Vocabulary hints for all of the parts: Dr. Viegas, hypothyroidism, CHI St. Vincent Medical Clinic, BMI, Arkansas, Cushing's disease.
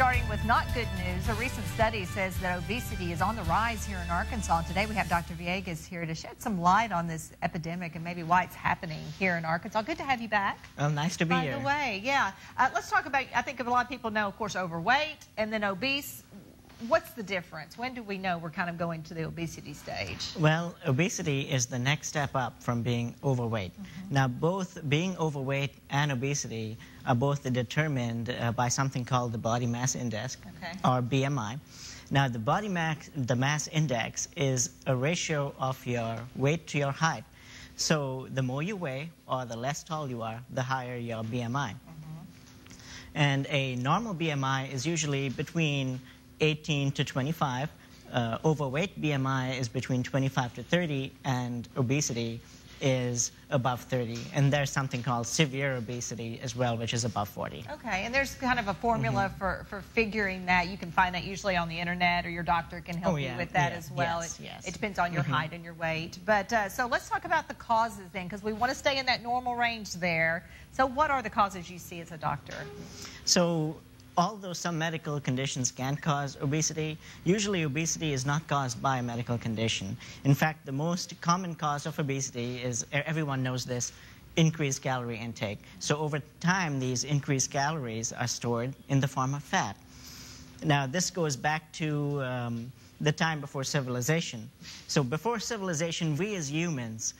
starting with not good news. A recent study says that obesity is on the rise here in Arkansas. Today we have Dr. Viegas here to shed some light on this epidemic and maybe why it's happening here in Arkansas. Good to have you back. Nice to be here. By the way, yeah. Let's talk about, I think a lot of people know, of course, overweight and then obese. What's the difference? When do we know we're kind of going to the obesity stage? Well, obesity is the next step up from being overweight. Mm-hmm. Now, both being overweight and obesity are both determined by something called the body mass index, okay, or BMI. Now, the body mass, the mass index is a ratio of your weight to your height. So the more you weigh or the less tall you are, the higher your BMI. Mm-hmm. And a normal BMI is usually between 18 to 25, overweight BMI is between 25 to 30, and obesity is above 30. And there's something called severe obesity as well, which is above 40. Okay, and there's kind of a formula for figuring that. You can find that usually on the internet, or your doctor can help you with that as well. Yes, it depends on your height and your weight. But so let's talk about the causes then, because we want to stay in that normal range there. So what are the causes you see as a doctor? So, although some medical conditions can cause obesity, usually obesity is not caused by a medical condition. In fact, the most common cause of obesity is, everyone knows this, increased calorie intake. So over time, these increased calories are stored in the form of fat. Now, this goes back to the time before civilization. So before civilization, we as humans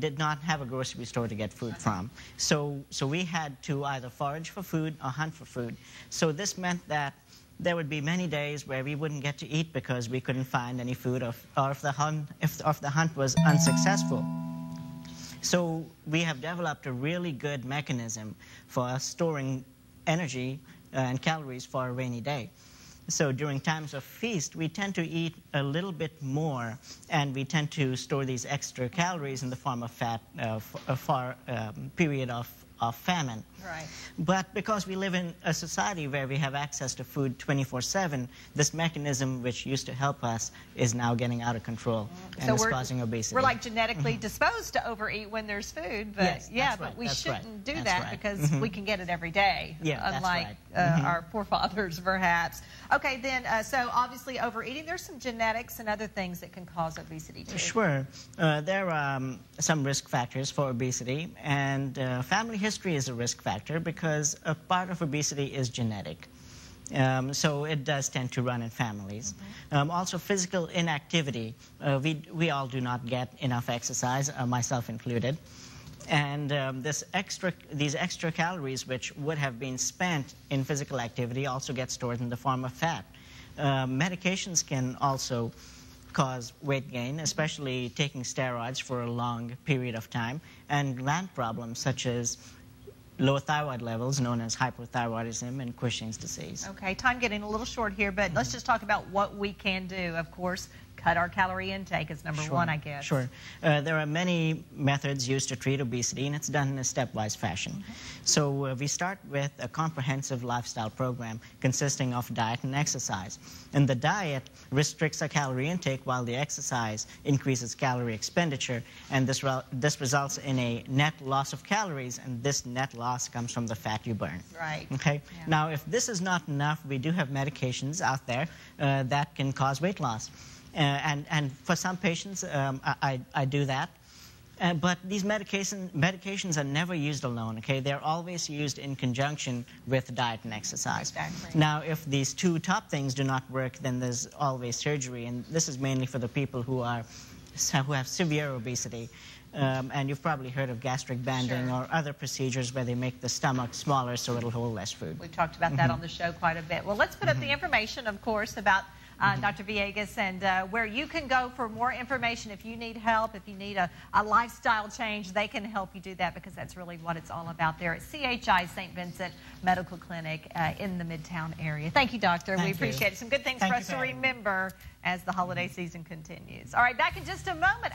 did not have a grocery store to get food from. So we had to either forage for food or hunt for food. So this meant that there would be many days where we wouldn't get to eat because we couldn't find any food, or if the hunt was unsuccessful. So we have developed a really good mechanism for storing energy and calories for a rainy day. So during times of feast, we tend to eat a little bit more, and we tend to store these extra calories in the form of fat for a period of famine. Right. But because we live in a society where we have access to food 24/7, this mechanism, which used to help us, is now getting out of control, and so is causing obesity. We're like genetically disposed to overeat when there's food, but we shouldn't do that because we can get it every day, unlike our forefathers, perhaps. Okay, then, so obviously overeating, there's some genetics and other things that can cause obesity too. Sure. There are some risk factors for obesity, and family history is a risk factor because a part of obesity is genetic. So it does tend to run in families. Also, physical inactivity. We all do not get enough exercise, myself included. And these extra calories, which would have been spent in physical activity, also get stored in the form of fat. Medications can also cause weight gain, especially taking steroids for a long period of time, and gland problems such as low thyroid levels, known as hypothyroidism, and Cushing's disease. Okay, time getting a little short here, but let's just talk about what we can do. Of course, cut our calorie intake is number one, I guess. Sure. There are many methods used to treat obesity, and it's done in a stepwise fashion. So we start with a comprehensive lifestyle program consisting of diet and exercise. And the diet restricts our calorie intake while the exercise increases calorie expenditure, and this results in a net loss of calories, and this net loss comes from the fat you burn. Right. Okay. Yeah. Now, if this is not enough, we do have medications out there that can cause weight loss. And for some patients, I do that. But these medications are never used alone, okay? They're always used in conjunction with diet and exercise. Exactly. Now, if these two top things do not work, then there's always surgery, and this is mainly for the people who have severe obesity. And you've probably heard of gastric banding or other procedures where they make the stomach smaller so it'll hold less food. We've talked about that on the show quite a bit. Well, let's put up the information, of course, about Dr. Viegas, and where you can go for more information if you need help, if you need a lifestyle change. They can help you do that because that's really what it's all about there at CHI St. Vincent Medical Clinic in the Midtown area. Thank you, Doctor. Thank you. Appreciate it. Some good things for us to remember as the holiday season continues. All right, back in just a moment.